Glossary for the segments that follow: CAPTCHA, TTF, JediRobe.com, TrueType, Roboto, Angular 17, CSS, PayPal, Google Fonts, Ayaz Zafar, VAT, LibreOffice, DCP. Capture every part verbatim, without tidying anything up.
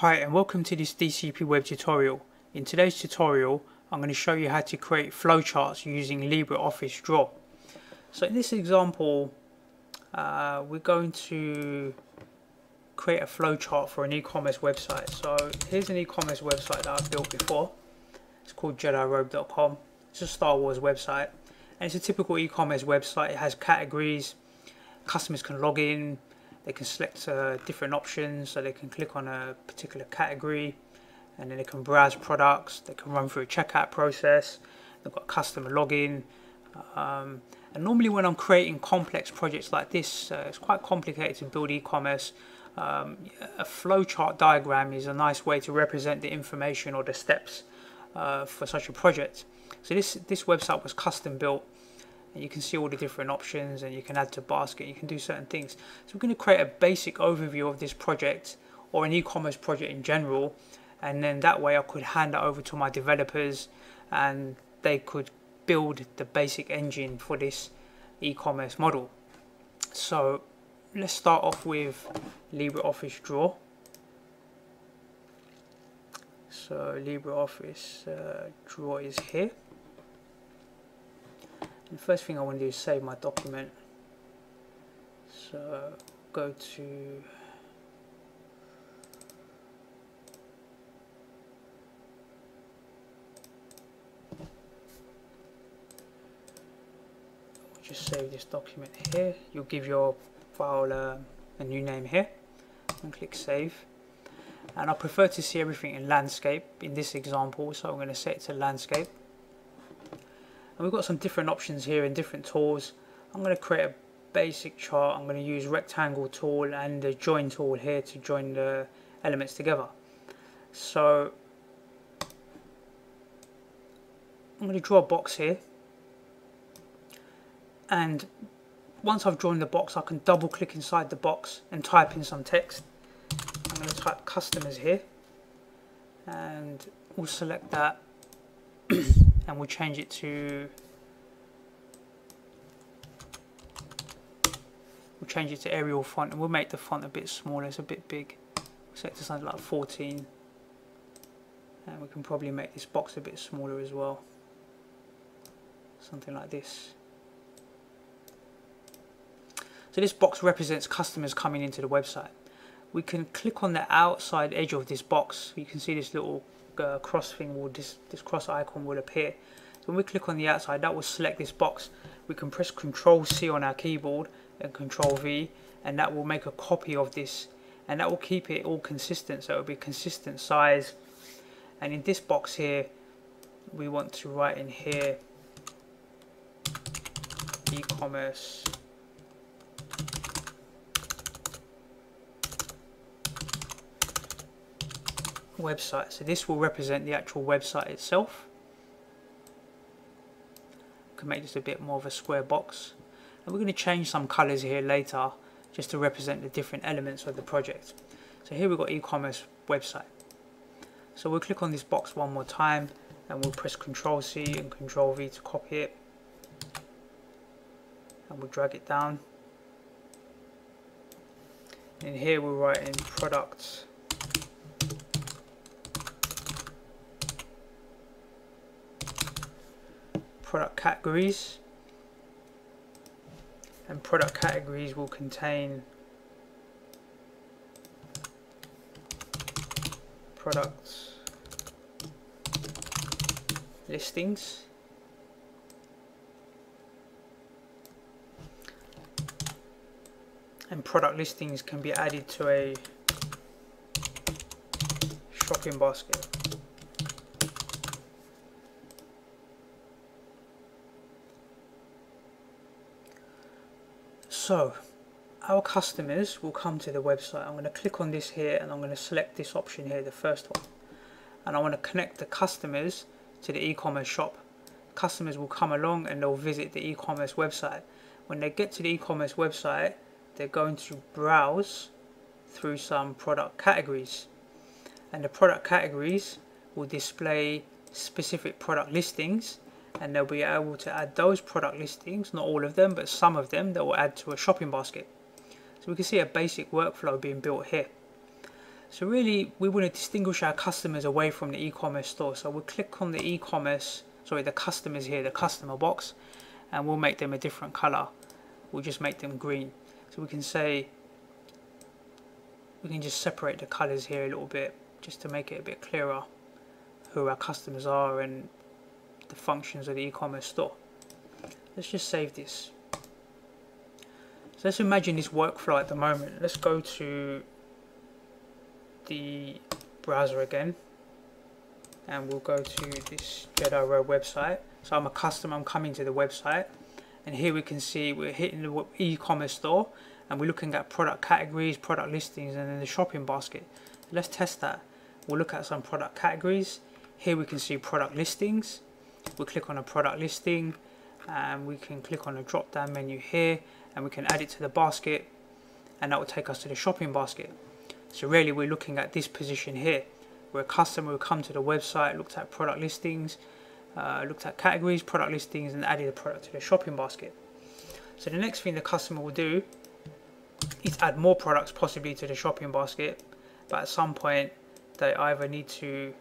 Hi and welcome to this D C P web tutorial. In today's tutorial I'm going to show you how to create flowcharts using LibreOffice Draw. So in this example uh, we're going to create a flowchart for an e-commerce website. So here's an e-commerce website that I've built before. It's called Jedi Robe dot com. It's a Star Wars website and it's a typical e-commerce website. It has categories, customers can log in, they can select uh, different options, so they can click on a particular category and then they can browse products, they can run through a checkout process, they've got customer login. Um, and normally when I'm creating complex projects like this, uh, it's quite complicated to build e-commerce. Um, a flowchart diagram is a nice way to represent the information or the steps uh, for such a project. So this, this website was custom built. You can see all the different options and you can add to basket, you can do certain things. So we're going to create a basic overview of this project or an e-commerce project in general, and then that way I could hand it over to my developers and they could build the basic engine for this e-commerce model. So let's start off with LibreOffice Draw. So LibreOffice uh, Draw is here. The first thing I want to do is save my document. So go to just save this document here. You'll give your file uh, a new name here and click save. And I prefer to see everything in landscape in this example, so I'm going to set it to landscape. And we've got some different options here and different tools. I'm going to create a basic chart. I'm going to use rectangle tool and the join tool here to join the elements together. So I'm going to draw a box here, and once I've drawn the box I can double click inside the box and type in some text. I'm going to type customers here and we'll select that and we'll change it to we'll change it to Arial font, and we'll make the font a bit smaller. It's a bit big. We'll set it to something like fourteen, and we can probably make this box a bit smaller as well, something like this. So this box represents customers coming into the website. We can click on the outside edge of this box. You can see this little Uh, cross thing will this this cross icon will appear. So when we click on the outside, that will select this box. We can press control C on our keyboard and control V, and that will make a copy of this, and that will keep it all consistent, so it will be consistent size. And in this box here we want to write in here e-commerce website. So this will represent the actual website itself. We can make this a bit more of a square box, and we're going to change some colors here later just to represent the different elements of the project. So here we've got e-commerce website. So we'll click on this box one more time and we'll press control C and control V to copy it, and we'll drag it down, and here we'll write in products product categories, and product categories will contain product listings. And product listings can be added to a shopping basket. So our customers will come to the website. I'm going to click on this here and I'm going to select this option here, the first one, and I want to connect the customers to the e-commerce shop. Customers will come along and they'll visit the e-commerce website. When they get to the e-commerce website, they're going to browse through some product categories, and the product categories will display specific product listings, and they'll be able to add those product listings, not all of them but some of them, that will add to a shopping basket. So we can see a basic workflow being built here. So really we want to distinguish our customers away from the e-commerce store. So we'll click on the e-commerce, sorry, the customers here, the customer box, and we'll make them a different color. We'll just make them green. So we can say, we can just separate the colors here a little bit just to make it a bit clearer who our customers are and the functions of the e-commerce store. Let's just save this. So let's imagine this workflow at the moment. Let's go to the browser again, and we'll go to this JediRobe website. So I'm a customer, I'm coming to the website, and here we can see we're hitting the e-commerce store and we're looking at product categories, product listings, and then the shopping basket. Let's test that. We'll look at some product categories. Here we can see product listings. We'll click on a product listing and we can click on a drop down menu here, and we can add it to the basket, and that will take us to the shopping basket. So really we're looking at this position here, where a customer will come to the website, looked at product listings, uh, looked at categories, product listings, and added a product to the shopping basket. So the next thing the customer will do is add more products possibly to the shopping basket, but at some point they either need to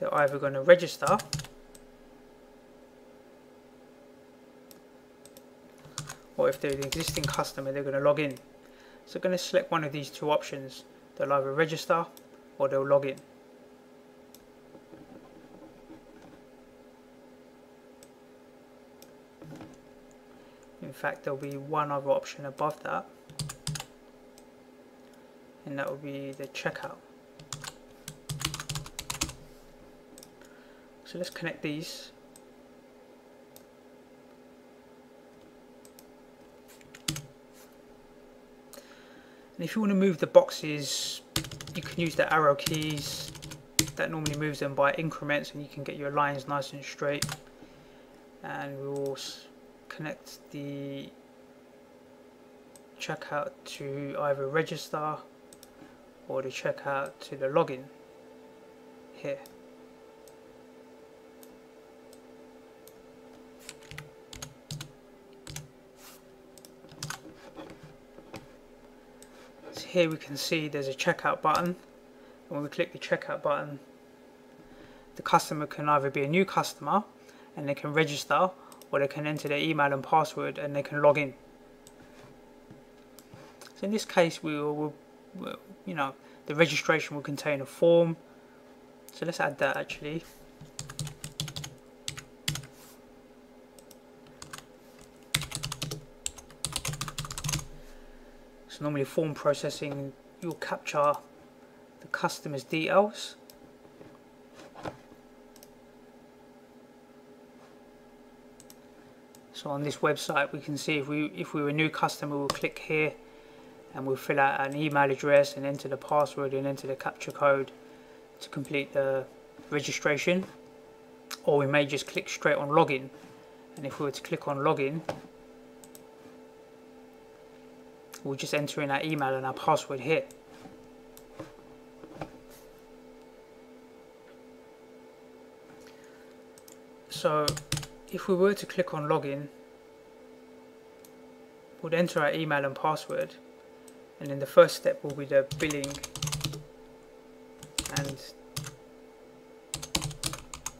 they're either going to register or if they're an existing customer they're going to log in. So they're going to select one of these two options. They'll either register or they'll log in. In fact there'll be one other option above that, and that will be the checkout. So let's connect these. And if you want to move the boxes, you can use the arrow keys. That normally moves them by increments, and you can get your lines nice and straight. And we'll connect the checkout to either register or the checkout to the login here. Here we can see there's a checkout button, and when we click the checkout button the customer can either be a new customer and they can register, or they can enter their email and password and they can log in. So in this case we will, will you know, the registration will contain a form, so let's add that actually. Normally form processing, you'll capture the customer's details. So on this website we can see if we if we were a new customer, we'll click here and we'll fill out an email address and enter the password and enter the CAPTCHA code to complete the registration, or we may just click straight on login. And if we were to click on login, we'll just enter in our email and our password here. So if we were to click on login, we'll enter our email and password, and then the first step will be the billing and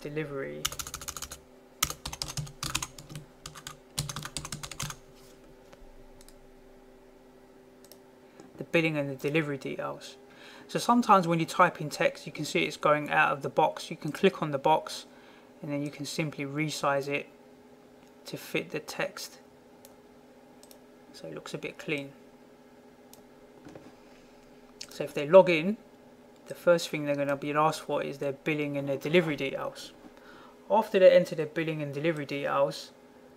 delivery billing and the delivery details. So sometimes when you type in text you can see it's going out of the box. You can click on the box and then you can simply resize it to fit the text so it looks a bit clean. So if they log in, the first thing they're going to be asked for is their billing and their delivery details. After they enter their billing and delivery details,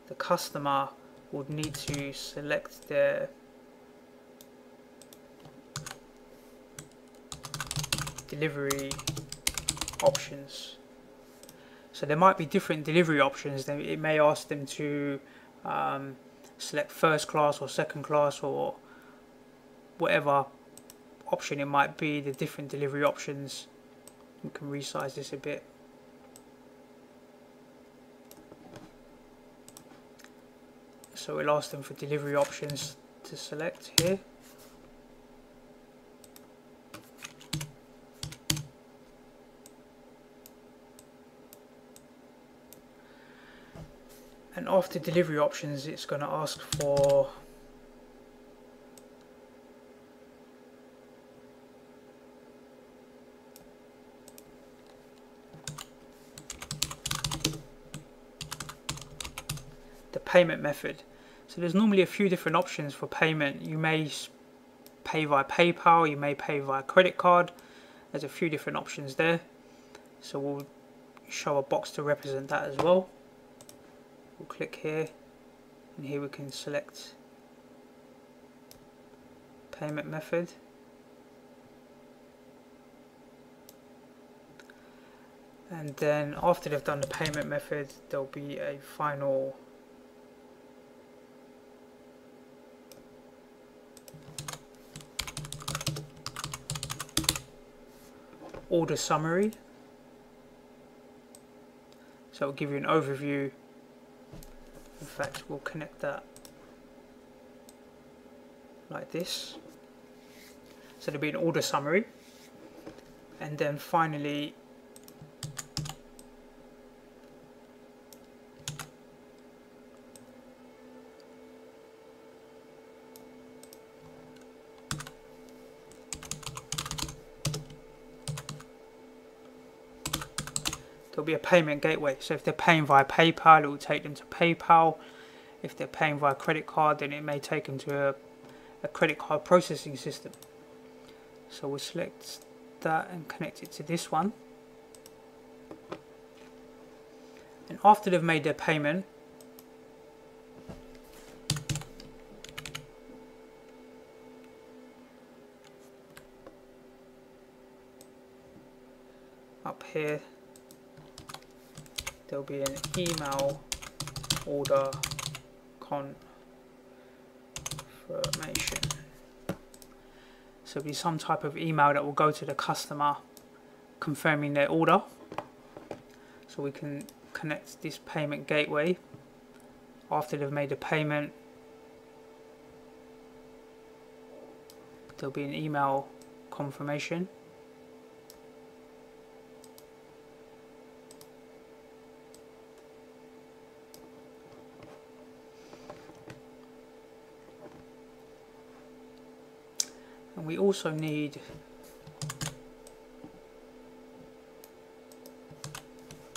the customer would need to select their delivery options. So there might be different delivery options. It may ask them to um, select first class or second class or whatever option it might be, the different delivery options. We can resize this a bit so we'll ask them for delivery options to select here. And after delivery options, it's going to ask for the payment method. So there's normally a few different options for payment. You may pay via PayPal, you may pay via credit card. There's a few different options there. So we'll show a box to represent that as well. We'll click here, and here we can select payment method. And then after they've done the payment method, there'll be a final order summary. So it'll give you an overview. In fact, we'll connect that like this. So there'll be an order summary. And then finally, there'll be a payment gateway. So if they're paying via PayPal, it will take them to PayPal. If they're paying via credit card, then it may take them to a, a credit card processing system. So we'll select that and connect it to this one. And after they've made their payment, up here there'll be an email order confirmation. So it'll be some type of email that will go to the customer confirming their order. So we can connect this payment gateway after they've made the payment. There'll be an email confirmation. And we also need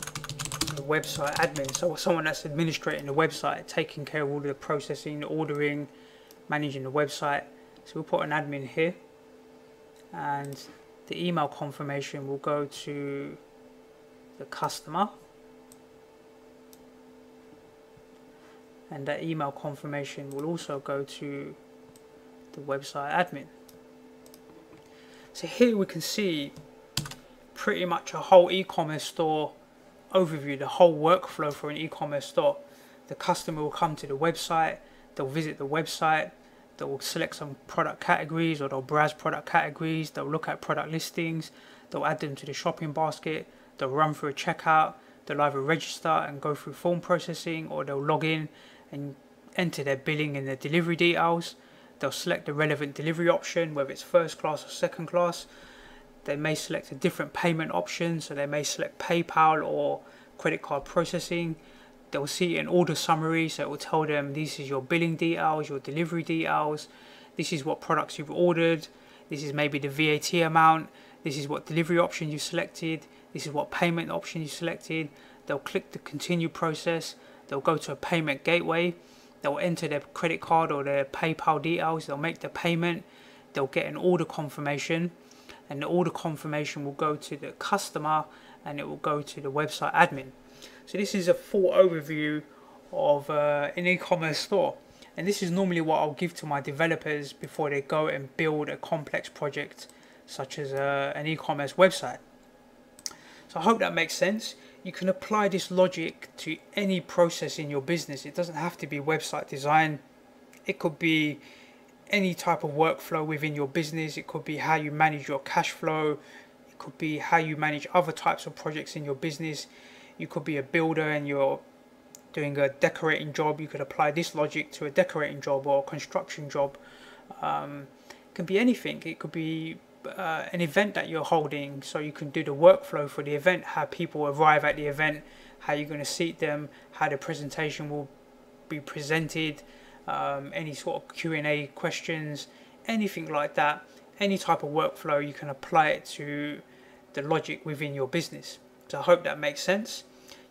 a website admin, so someone that's administrating the website, taking care of all the processing, the ordering, managing the website. So we'll put an admin here, and the email confirmation will go to the customer, and that email confirmation will also go to the website admin. So here we can see pretty much a whole e-commerce store overview, the whole workflow for an e-commerce store. The customer will come to the website, they'll visit the website, they'll select some product categories, or they'll browse product categories, they'll look at product listings, they'll add them to the shopping basket, they'll run through a checkout, they'll either register and go through form processing, or they'll log in and enter their billing and their delivery details. They'll select the relevant delivery option, whether it's first class or second class. They may select a different payment option, so they may select PayPal or credit card processing. They'll see an order summary, so it will tell them this is your billing details, your delivery details, this is what products you've ordered, this is maybe the V A T amount, this is what delivery option you selected, this is what payment option you selected. They'll click the continue process, they'll go to a payment gateway. They'll enter their credit card or their PayPal details, they'll make the payment, they'll get an order confirmation, and the order confirmation will go to the customer and it will go to the website admin. So this is a full overview of uh, an e-commerce store, and this is normally what I'll give to my developers before they go and build a complex project such as uh, an e-commerce website. So I hope that makes sense. You can apply this logic to any process in your business. It doesn't have to be website design. It could be any type of workflow within your business. It could be how you manage your cash flow. It could be how you manage other types of projects in your business. You could be a builder and you're doing a decorating job, you could apply this logic to a decorating job or a construction job. Um, it can be anything. It could be uh, an event that you're holding, so you can do the workflow for the event, how people arrive at the event, how you're going to seat them, how the presentation will be presented, um, any sort of Q and A questions, anything like that. Any type of workflow, you can apply it to the logic within your business. So I hope that makes sense.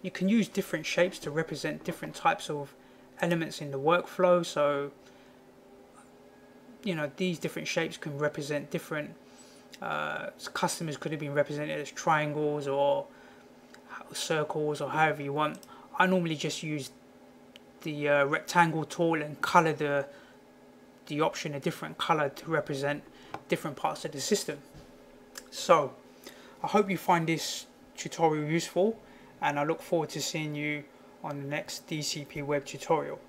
You can use different shapes to represent different types of elements in the workflow. So, you know, these different shapes can represent different uh, customers. Could have been represented as triangles or circles or however you want. I normally just use the uh, rectangle tool and color the the option a different color to represent different parts of the system. So I hope you find this tutorial useful, and I look forward to seeing you on the next D C P web tutorial.